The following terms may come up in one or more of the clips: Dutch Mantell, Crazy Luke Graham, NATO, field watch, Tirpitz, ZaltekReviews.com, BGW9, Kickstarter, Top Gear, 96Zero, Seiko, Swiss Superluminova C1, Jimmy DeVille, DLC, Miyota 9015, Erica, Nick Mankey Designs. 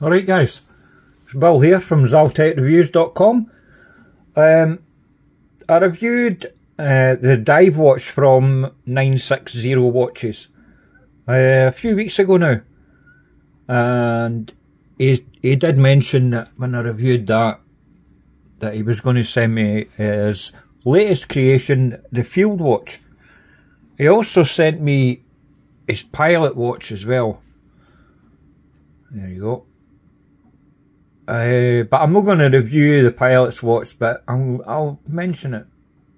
Alright guys, it's Bill here from ZaltekReviews.com. I reviewed the dive watch from 96Zero watches a few weeks ago now, and he did mention that when I reviewed that he was going to send me his latest creation, the field watch. He also sent me his pilot watch as well. There you go. But I'm not going to review the pilot's watch, but I'll mention it.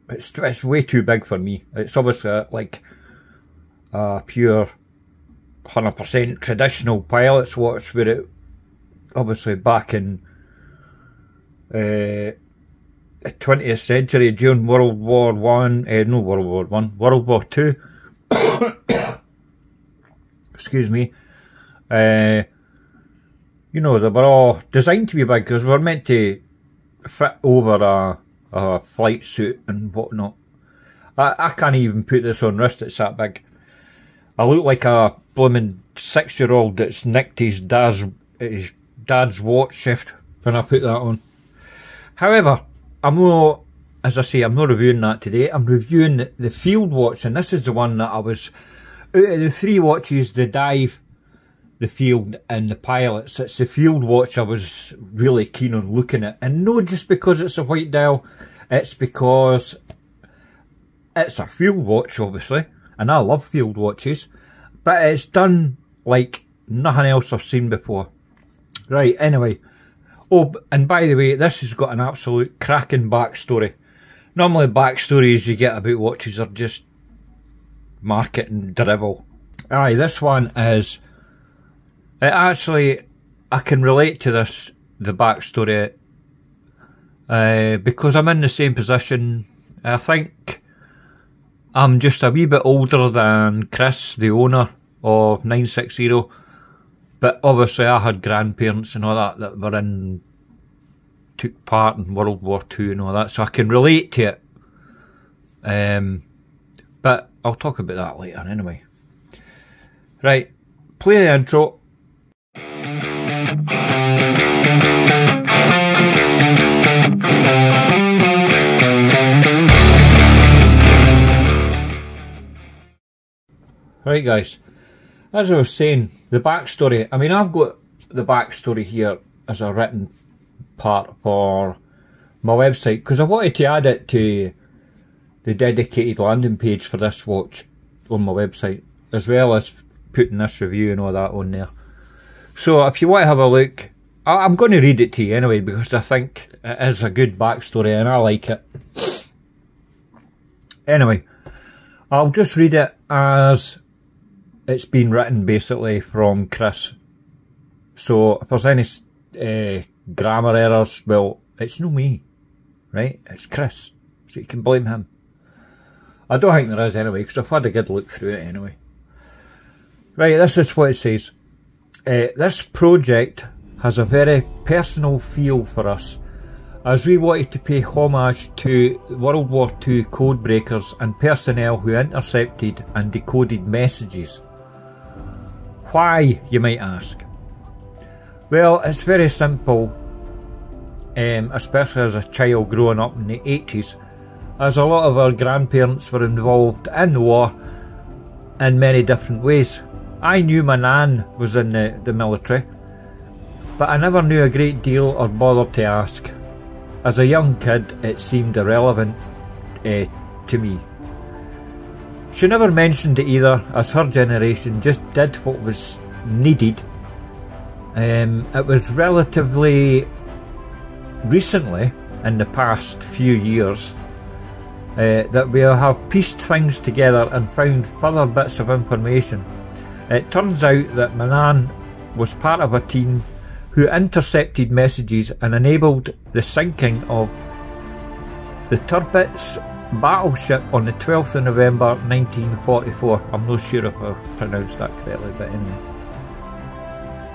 It's way too big for me. It's obviously like a pure 100% traditional pilot's watch, where it obviously back in the 20th century during World War II. Excuse me. You know, they were all designed to be big because they were meant to fit over a flight suit and whatnot. I can't even put this on wrist, it's that big. I look like a blooming 6-year-old that's nicked his dad's watch shift when I put that on. However, as I say, I'm not reviewing that today. I'm reviewing the field watch, and this is the one that I was, out of the three watches, the dive, the field and the pilots, it's the field watch I was really keen on looking at. And not just because it's a white dial, it's because it's a field watch, obviously, and I love field watches, but it's done like nothing else I've seen before. Right, anyway, oh, and by the way, this has got an absolute cracking backstory. Normally backstories you get about watches are just marketing drivel. Aye, this one is, it actually, I can relate to this, the backstory, because I'm in the same position. I think I'm just a wee bit older than Chris, the owner of 96Zero, but obviously I had grandparents and all that were in, took part in World War II and all that, so I can relate to it. But I'll talk about that later anyway. Right, play the intro. Right guys, as I was saying, the backstory, I mean, I've got the backstory here as a written part for my website, because I wanted to add it to the dedicated landing page for this watch on my website, as well as putting this review and all that on there. So if you want to have a look, I'm going to read it to you anyway, because I think it is a good backstory and I like it. Anyway, I'll just read it as it's been written, basically, from Chris. So if there's any grammar errors, well, it's no me, right? It's Chris, so you can blame him. I don't think there is anyway, because I've had a good look through it anyway. Right, this is what it says. This project has a very personal feel for us, as we wanted to pay homage to World War II codebreakers and personnel who intercepted and decoded messages. Why, you might ask? Well, it's very simple, especially as a child growing up in the 80s, as a lot of our grandparents were involved in the war in many different ways. I knew my nan was in the military, but I never knew a great deal or bothered to ask. As a young kid, it seemed irrelevant to me. She never mentioned it either, as her generation just did what was needed. It was relatively recently, in the past few years, that we have pieced things together and found further bits of information. It turns out that my nan was part of a team who intercepted messages and enabled the sinking of the Tirpitz battleship on the 12th of November 1944. I'm not sure if I pronounced that correctly, but anyway.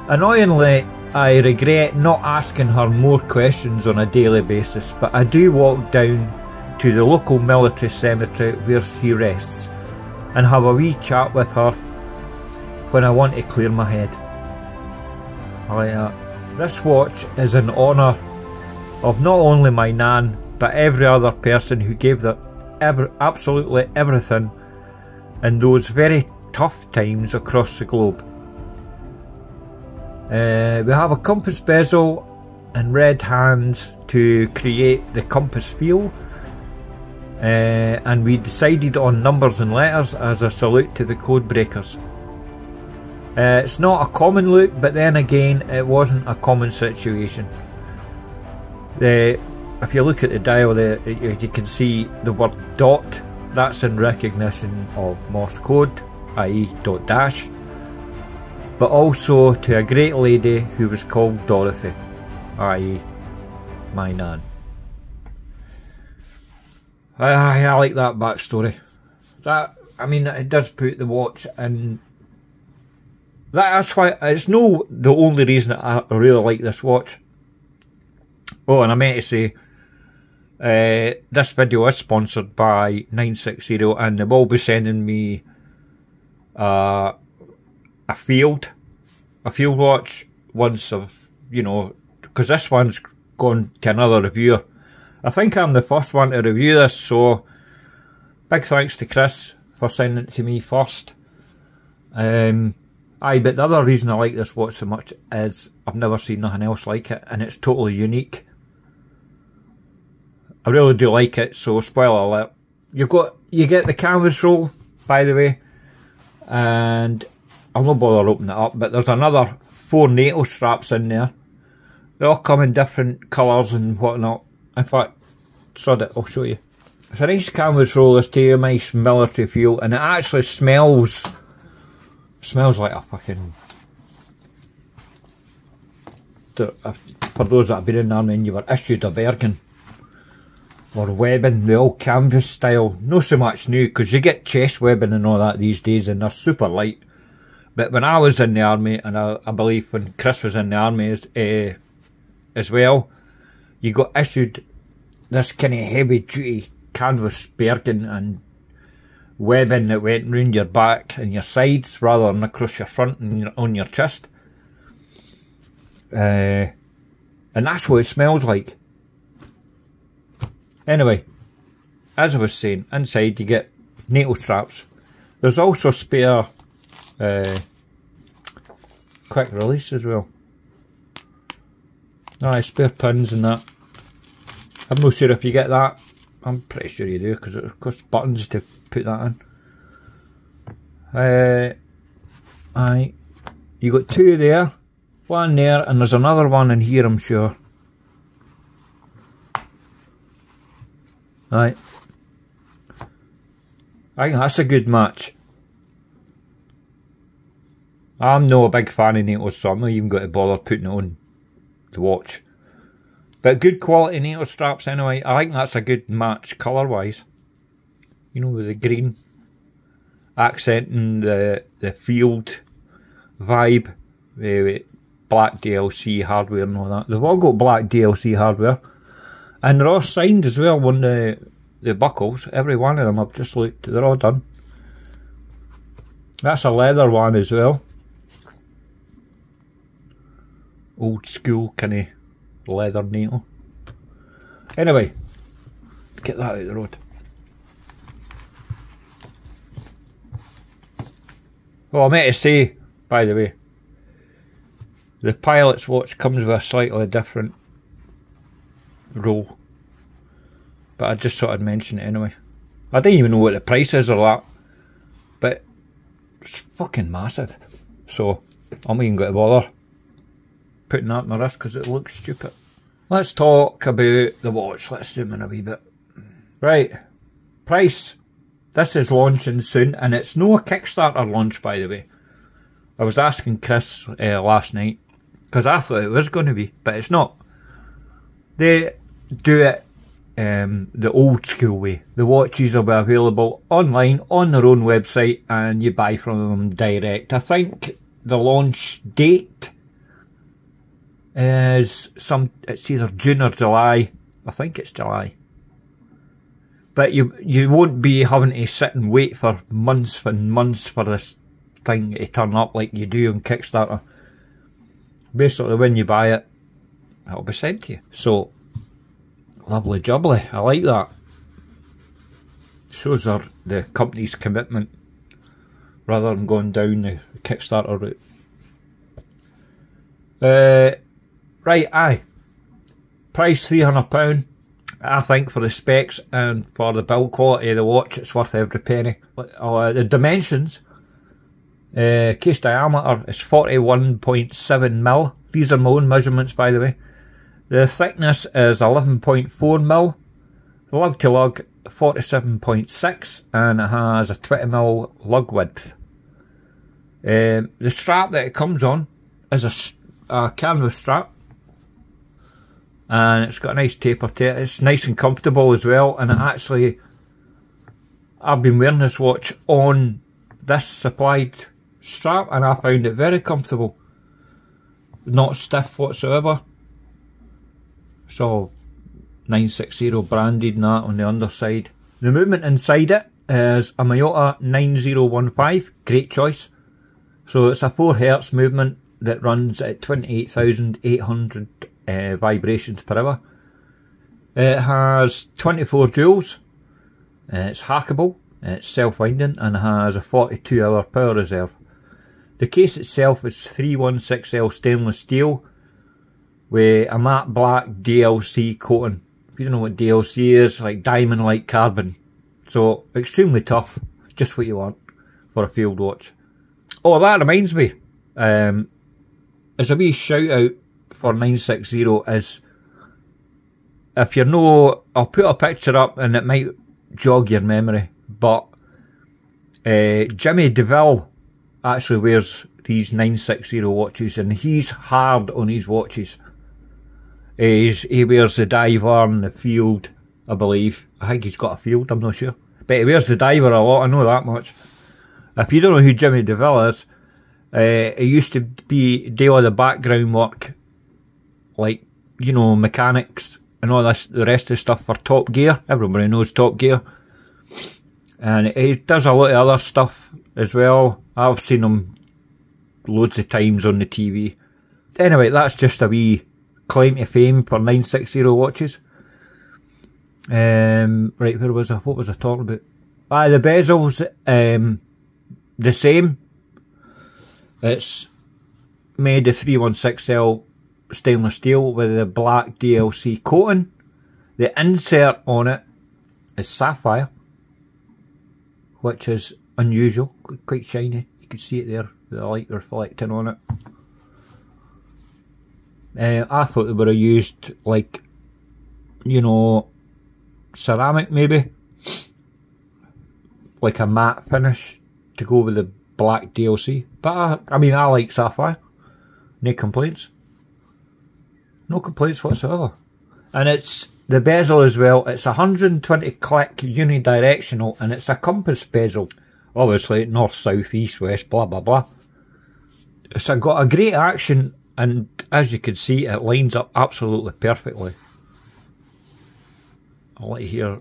Annoyingly, I regret not asking her more questions on a daily basis, but I do walk down to the local military cemetery where she rests and have a wee chat with her when I want to clear my head. I like that. This watch is in honour of not only my nan, but every other person who gave their absolutely everything in those very tough times across the globe. We have a compass bezel and red hands to create the compass feel, and we decided on numbers and letters as a salute to the code breakers. It's not a common look, but then again it wasn't a common situation. If you look at the dial there, you can see the word dot. That's in recognition of Morse code, i.e. dot dash, but also to a great lady who was called Dorothy, i.e. my nan. I like that backstory. It does put the watch in. That's why it's no the only reason that I really like this watch. Oh, and I meant to say, this video is sponsored by 96Zero, and they will be sending me a field watch once I've, because this one's gone to another reviewer. I think I'm the first one to review this, so big thanks to Chris for sending it to me first. But the other reason I like this watch so much is I've never seen nothing else like it, and it's totally unique. I really do like it, so spoiler alert. You get the canvas roll, by the way, and I'll not bother opening it up, but there's another 4 NATO straps in there. They all come in different colours and whatnot. In fact, sod it, I'll show you. It's a nice canvas roll, this, to you, nice military feel, and it actually smells like a fucking... For those that have been in the army and you were issued a Bergen or webbing, the old canvas style, no so much new, because you get chest webbing and all that these days and they're super light. But when I was in the army, and I believe when Chris was in the army as well, you got issued this kind of heavy duty canvas Bergen and webbing that went round your back and your sides rather than across your front and on your chest. And that's what it smells like. Anyway, as I was saying, inside you get NATO straps. There's also spare quick release as well. Aye, spare pins and that. I'm not sure if you get that. I'm pretty sure you do, because it costs buttons to put that in. Aye, you got 2 there, 1 there, and there's another one in here, I'm sure. Right. I think that's a good match. I'm not a big fan of NATO, so I'm not even going to bother putting it on the watch. But good quality NATO straps anyway. I think that's a good match colour wise. With the green accenting the field vibe, the black DLC hardware and all that. They've all got black DLC hardware. And they're all signed as well on the buckles, every one of them. I've just looked, they're all done. That's a leather one as well. Old school kind of leather NATO. Anyway, get that out of the road. Well, I meant to say, by the way, the pilot's watch comes with a slightly different roll, but I just thought I'd mention it anyway. I didn't even know what the price is or that, but it's fucking massive, so I'm not even going to bother putting that on my wrist because it looks stupid. Let's talk about the watch. Let's zoom in a wee bit. Right, price. This is launching soon, and it's no a Kickstarter launch, by the way. I was asking Chris last night because I thought it was going to be, but it's not. They do it the old school way. The watches will be available online on their own website, and you buy from them direct. I think the launch date is it's either June or July. I think it's July. But you won't be having to sit and wait for months and months for this thing to turn up like you do on Kickstarter. Basically, when you buy it, it'll be sent to you. So, lovely jubbly, I like that. Shows her the company's commitment, rather than going down the Kickstarter route. Right, aye. Price £300. I think for the specs and for the build quality of the watch, it's worth every penny. The dimensions, case diameter is 41.7mm. These are my own measurements, by the way. The thickness is 11.4mm. Lug to lug, 47.6, and it has a 20mm lug width. The strap that it comes on is a canvas strap, and it's got a nice taper to it. It's nice and comfortable as well, and it actually, I've been wearing this watch on this supplied strap and I found it very comfortable. Not stiff whatsoever. So 96Zero branded and that on the underside. The movement inside it is a Miyota 9015, great choice. So it's a 4Hz movement that runs at 28,800 vibrations per hour. It has 24 joules, it's hackable, it's self-winding, and has a 42-hour power reserve. The case itself is 316L stainless steel with a matte black DLC coating. If you don't know what DLC is, like diamond-like carbon. So extremely tough, just what you want for a field watch. Oh, that reminds me, as a wee shout out for 96Zero is, if you know, I'll put a picture up and it might jog your memory, but Jimmy DeVille actually wears these 96Zero watches, and he's hard on his watches. He wears the diver and the field, I believe. I think he's got a field, I'm not sure, but he wears the diver a lot, I know that much. If you don't know who Jimmy DeVille is, it used to be do all the background work, like, you know, mechanics and all this, the rest of the stuff for Top Gear. Everybody knows Top Gear. And he does a lot of other stuff as well. I've seen him loads of times on the TV. Anyway, that's just a wee claim to fame for 96Zero watches. Right, where was I? What was I talking about? Ah, the bezels, the same. It's made of 316L stainless steel with a black DLC coating. The insert on it is sapphire, which is unusual, quite shiny. You can see it there, the light reflecting on it. I thought they would have used, like, you know, ceramic maybe, like a matte finish to go with the black DLC, but I mean, I like sapphire. No complaints. No complaints whatsoever. And it's the bezel as well. It's 120 click unidirectional, and it's a compass bezel. Obviously, north, south, east, west, blah blah blah. It's got a great action, and as you can see, it lines up absolutely perfectly. I'll let you hear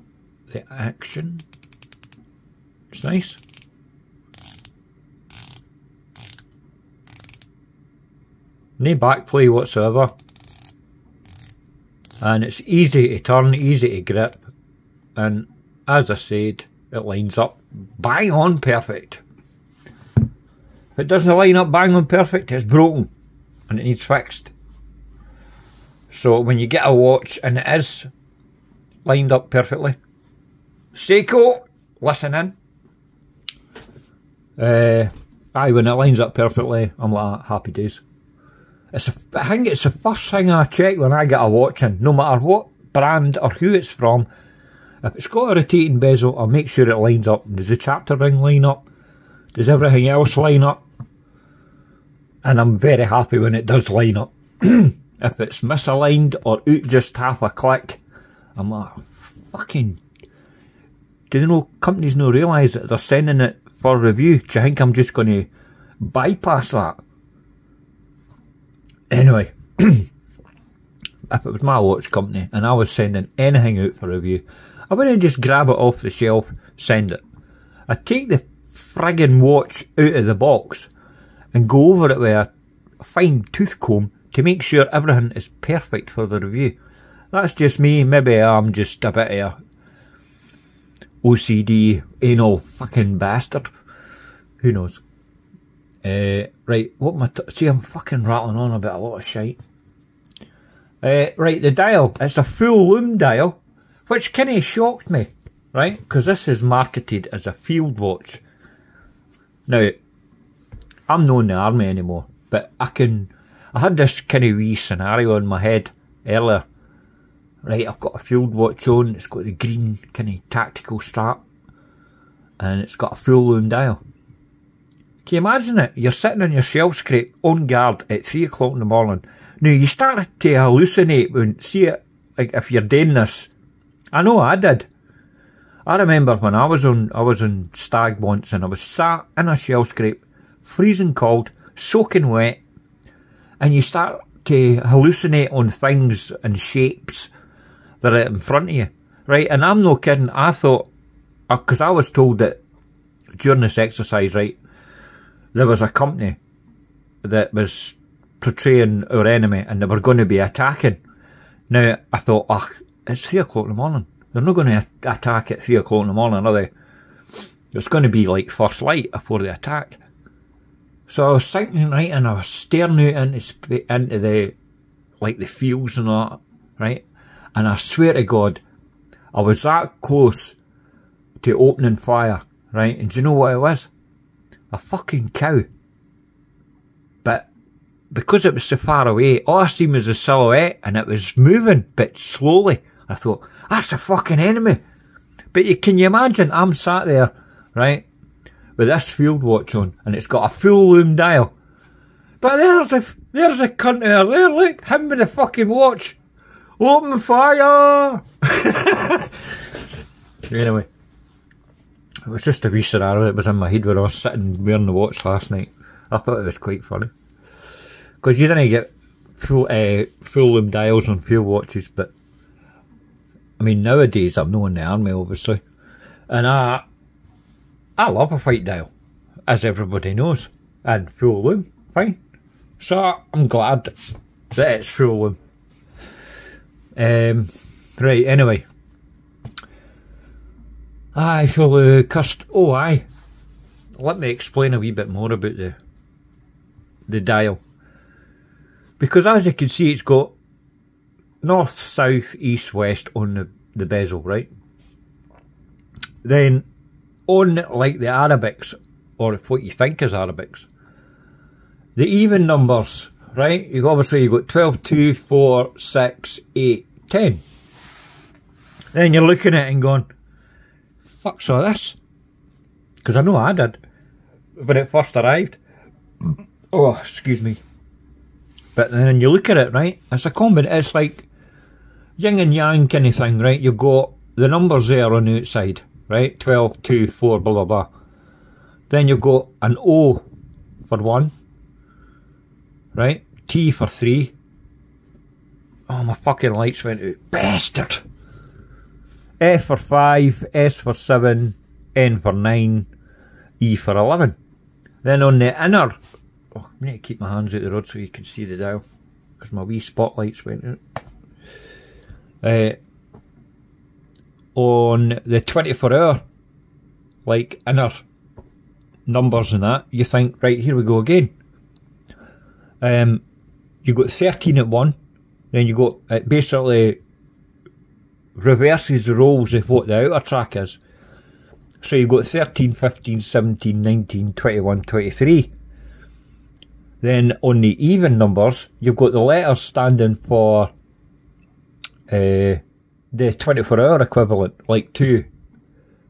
the action. It's nice. No backplay whatsoever, and it's easy to turn, easy to grip, and as I said, it lines up bang on perfect. If it doesn't line up bang on perfect, it's broken and it needs fixed. So when you get a watch and it is lined up perfectly, Seiko, listen in. Aye, when it lines up perfectly, I'm like, happy days. I think it's the first thing I check when I get a watch in, no matter what brand or who it's from. If it's got a rotating bezel, I'll make sure it lines up. Does the chapter ring line up? Does everything else line up? And I'm very happy when it does line up. If it's misaligned or out just half a click, I'm like, fucking... Do you know, companies no realise that they're sending it for review? Do you think I'm just going to bypass that? Anyway, if it was my watch company and I was sending anything out for review, I wouldn't just grab it off the shelf, send it. I'd take the friggin' watch out of the box and go over it with a fine tooth comb to make sure everything is perfect for the review. That's just me. Maybe I'm just a bit of a OCD anal fucking bastard. Who knows? Right, what my see, I'm fucking rattling on about a lot of shite. Right, the dial. It's a full lume dial, which kind of shocked me, right? Because this is marketed as a field watch. Now, I'm not in the army anymore, but I had this kind of wee scenario in my head earlier. Right, I've got a field watch on. It's got the green kind of tactical strap, and it's got a full lume dial. Can you imagine it? You're sitting on your shell scrape on guard at 3 o'clock in the morning. Now, you start to hallucinate when see it, like if you're doing this. I know I did. I remember when I was on stag once, and I was sat in a shell scrape, freezing cold, soaking wet, and you start to hallucinate on things and shapes that are in front of you, right? And I'm no kidding. I thought, because I was told that during this exercise, right, there was a company that was portraying our enemy, and they were going to be attacking. Now, I thought, ugh, it's 3 o'clock in the morning. They're not going to attack at 3 o'clock in the morning, are they? It's going to be like first light before they attack. So I was thinking, right, and I was staring out into the, like, the fields and all that, right? And I swear to God, I was that close to opening fire, right? And do you know what it was? A fucking cow. But because it was so far away, all I seen was a silhouette, and it was moving, but slowly. I thought, that's a fucking enemy. But can you imagine, I'm sat there, right, with this field watch on, and it's got a full lume dial. But there's a cunt there, look, him with the fucking watch. Open fire! Anyway. It was just a wee scenario that was in my head when I was sitting wearing the watch last night. I thought it was quite funny. Because you didn't get full lume dials on field watches, but I mean, nowadays I'm not in the army, obviously. And I love a white dial, as everybody knows. And full lume, fine. So I'm glad that it's full lume. Right, anyway. Aye, full cursed. Oh, aye. Let me explain a wee bit more about the dial. Because as you can see, it's got north, south, east, west on the bezel, right? Then on, like, the Arabics, or what you think is Arabics, the even numbers, right? Obviously, you've got 12, 2, 4, 6, 8, 10. Then you're looking at it and going, fuck's all this? Because I know I did when it first arrived. Oh, excuse me. But then you look at it, right? It's a combination. It's like yin and yang kind of thing, right? You've got the numbers there on the outside, right? 12, 2, 4, blah, blah, blah. Then you've got an O for 1, right? T for 3. Oh, my fucking lights went out. Bastard! F for 5, S for 7, N for 9, E for 11. Then on the inner, oh, I need to keep my hands out the road so you can see the dial, because my wee spotlights went out. On the 24-hour, like, inner numbers and that, you think, right, here we go again. You got 13 at 1, then you got, it basically reverses the roles of what the outer track is. So you've got 13, 15, 17, 19, 21, 23. Then on the even numbers, you've got the letters standing for the 24-hour equivalent, like 2,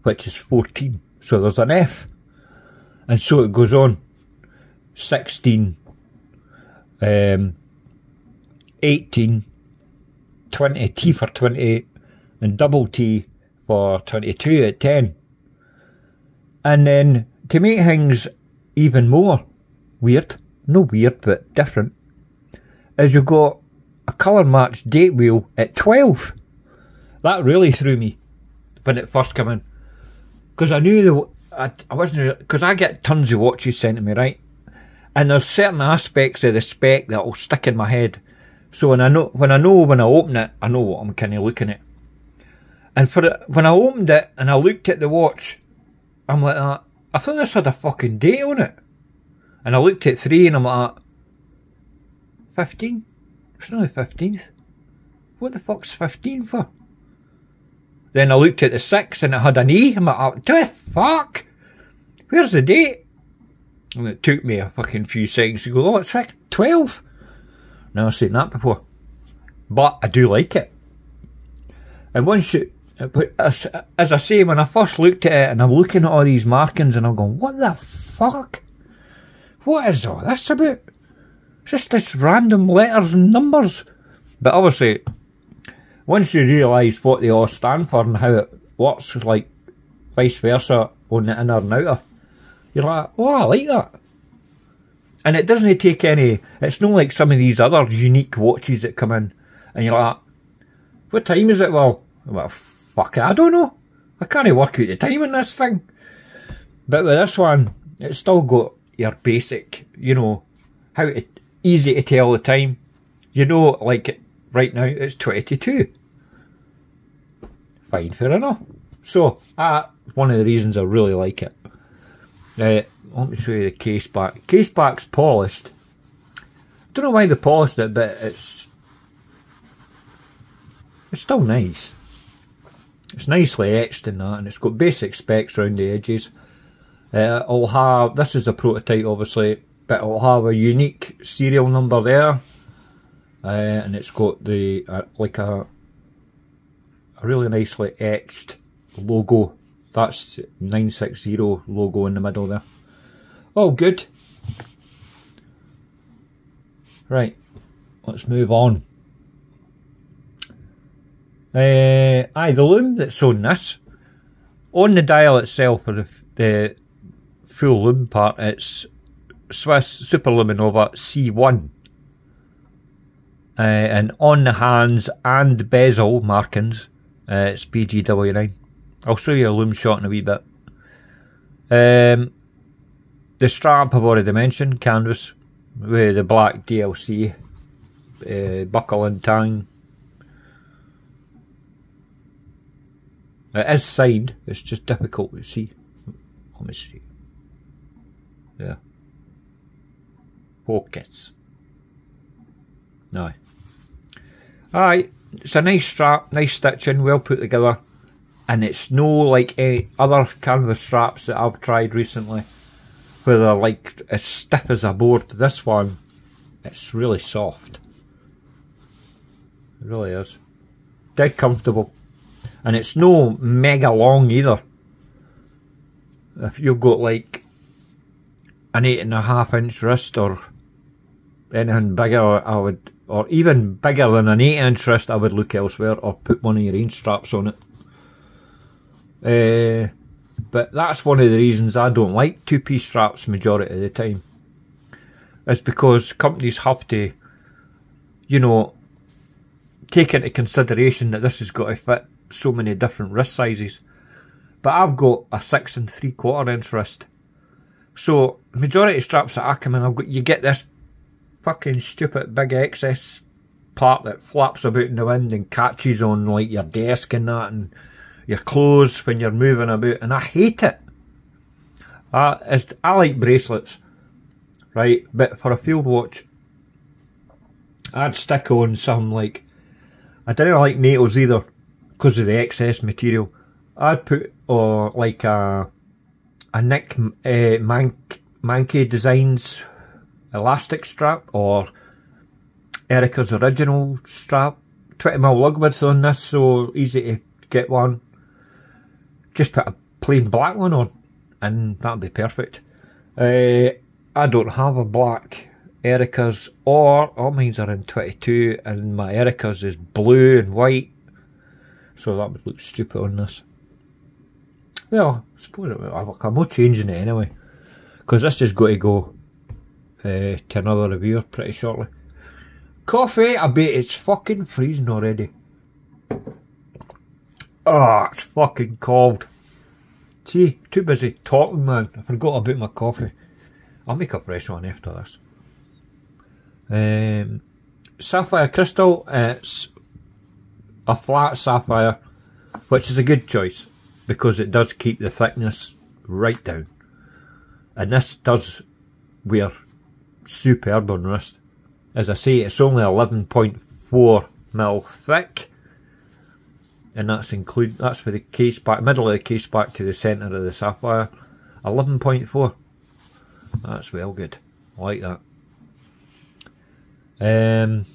which is 14. So there's an F. And so it goes on. 16, 18, 20, T for 28. And double T for 22 at 10. And then, to make things even more weird, no weird, but different, is you've got a colour match date wheel at 12. That really threw me when it first came in. Because I knew, I wasn't, because I get tons of watches sent to me, right? And there's certain aspects of the spec that will stick in my head. So when I open it, I know what I'm kind of looking at. And when I opened it and I looked at the watch, I'm like, I thought this had a fucking date on it. And I looked at 3 and I'm like, 15? It's not the 15th. What the fuck's 15 for? Then I looked at the 6 and it had an E. I'm like, oh, the fuck? Where's the date? And it took me a fucking few seconds to go, oh, it's like 12. Never seen that before. But I do like it. And once it, as I say, when I first looked at it and I'm looking at all these markings and I'm going, what the fuck? What is all this about? Just this random letters and numbers. But obviously, once you realise what they all stand for and how it works, like vice versa on the inner and outer, you're like, oh, I like that. And it doesn't take any, it's not like some of these other unique watches that come in and you're like, what time is it? Well, fuck it, I don't know. I can't work out the time on this thing. But with this one, it's still got your basic, you know, how to, easy to tell the time. You know, like right now, it's 22. Fine, fair enough. So, one of the reasons I really like it. Let me show you the case back. Case back's polished. Don't know why they polished it, but it's still nice. It's nicely etched in that, and it's got basic specs around the edges. It'll have, this is a prototype obviously, but it'll have a unique serial number there. And it's got the, like a really nicely etched logo. That's 96Zero logo in the middle there. All good. Right, let's move on. The loom that's on this. On the dial itself, for the full loom part, it's Swiss Superluminova C1. And on the hands and bezel markings, it's BGW9. I'll show you a loom shot in a wee bit. The strap I've already mentioned, canvas, with the black DLC, buckle and tang. It is signed, it's just difficult to see. Let me see. Yeah. Pockets. No. Aye, it's a nice strap, nice stitching, well put together. And it's no like any other canvas straps that I've tried recently, where they're like as stiff as a board. This one, it's really soft. It really is. Dead comfortable. And it's no mega long either. If you've got like an 8.5 inch wrist or anything bigger, I would, or even bigger than an 8 inch wrist, I would look elsewhere or put one of your own straps on it. But that's one of the reasons I don't like two-piece straps majority of the time. It's because companies have to, you know, take into consideration that this has got to fit so many different wrist sizes. But I've got a 6 3/4 inch wrist, so majority of straps that I come in, I've got, you get this fucking stupid big excess part that flaps about in the wind and catches on like your desk and that and your clothes when you're moving about, and I hate it. I like bracelets, right, but for a field watch I'd stick on some, like, I didn't like NATOs either because of the excess material. I'd put like a Nick Mankey Designs elastic strap or Erica's original strap, 20mm lug width on this, so easy to get one. Just put a plain black one on and that'd be perfect. I don't have a black Erica's, or all mines are in 22 and my Erica's is blue and white. So that would look stupid on this. Well, I suppose it would. I'm not changing it anyway, because this is going to go to another reviewer pretty shortly. Coffee, I bet it's fucking freezing already. Oh, it's fucking cold. See, too busy talking, man. I forgot about my coffee. I'll make a fresh one after this. sapphire crystal, and it's a flat sapphire, which is a good choice because it does keep the thickness right down, and this does wear superb on wrist. As I say, it's only 11.4 mil thick, and that's for the case back, middle of the case back to the centre of the sapphire. 11.4, that's well good. I like that. 100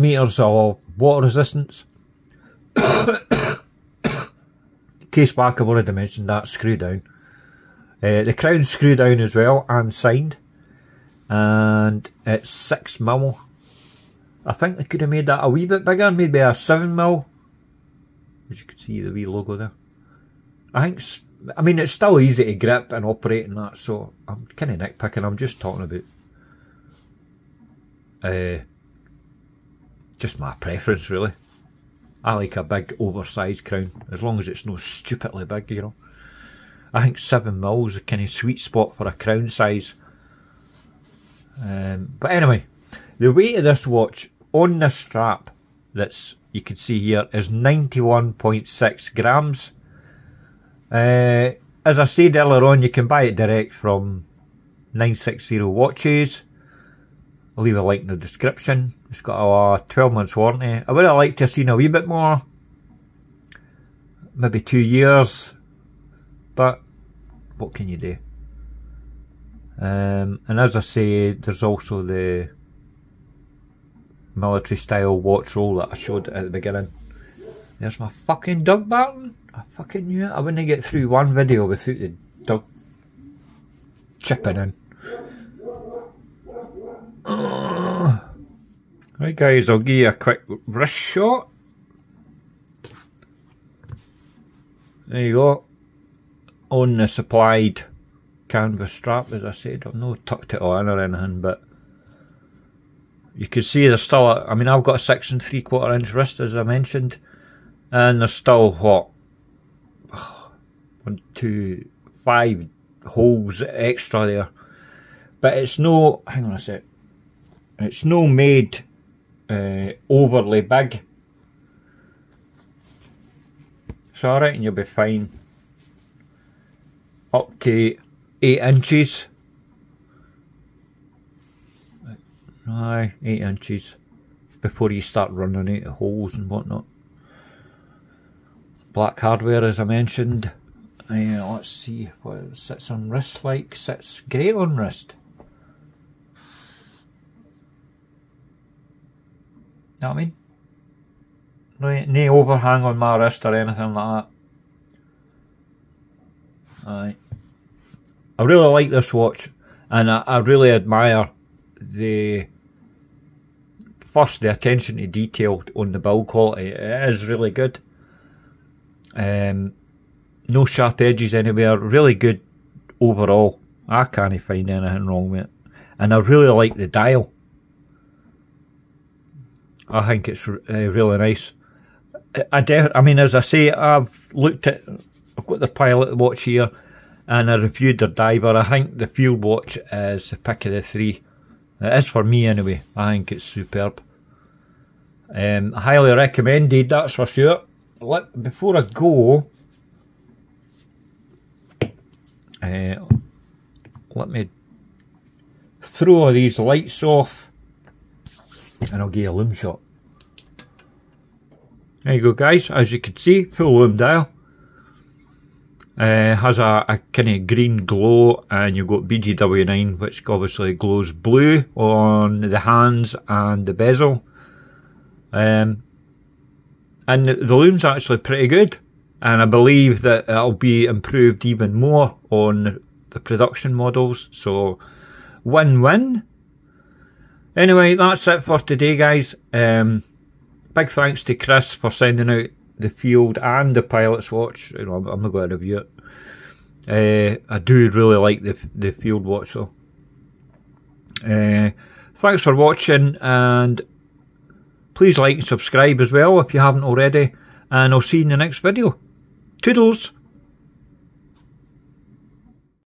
metres of water resistance. Case back, I've already mentioned that, screw down. The crown's screw down as well and signed, and it's 6mm. I think they could have made that a wee bit bigger, maybe a 7mm, as you can see the wee logo there. I mean it's still easy to grip and operate and that, so I'm kind of nitpicking. I'm just talking about just my preference really. I like a big oversized crown, as long as it's not stupidly big, you know. I think 7mm is a kind of sweet spot for a crown size. But anyway, the weight of this watch on this strap that's you can see here is 91.6 grams. As I said earlier on, you can buy it direct from 96Zero watches. I'll leave a link in the description. It's got a 12 months warranty. I would have liked to have seen a wee bit more, maybe 2 years, but what can you do? And as I say, there's also the military style watch roll that I showed at the beginning. There's my fucking dog barking. I fucking knew it. I wouldn't get through one video without the dog chipping in. Right guys, I'll give you a quick wrist shot. There you go. On the supplied canvas strap, as I said. I've not tucked it on or anything, but you can see there's still a, I mean, I've got a 6 3/4 inch wrist, as I mentioned, and there's still what, 1, 2, 5 holes extra there. But it's no, hang on a sec, it's no made overly big, so I reckon you'll be fine up to 8 inches. Aye, 8 inches before you start running out of holes and whatnot. Black hardware, as I mentioned. Let's see what it sits on wrist like. Sits great on wrist. Know what I mean? No overhang on my wrist or anything like that. Aye. I really like this watch, and I really admire the first, the attention to detail on the build quality. It is really good. No sharp edges anywhere, really good overall. I can't find anything wrong with it, and I really like the dial. I think it's really nice. I mean, as I say, I've looked at, I've got the Pilot watch here, and I reviewed their Diver. I think the Field watch is the pick of the three. It is for me anyway. I think it's superb. Highly recommended, that's for sure. Before I go, let me throw all these lights off and I'll give you a loom shot. There you go guys, as you can see, full loom dial. Has a kind of green glow, and you've got BGW9, which obviously glows blue on the hands and the bezel. And the loom's actually pretty good, and I believe that it'll be improved even more on the production models, so win-win. Anyway, that's it for today guys. Big thanks to Chris for sending out the Field and the Pilot's watch. You know, I'm not going to review it. I do really like the Field watch though. Thanks for watching, and please like and subscribe as well if you haven't already, and I'll see you in the next video. Toodles!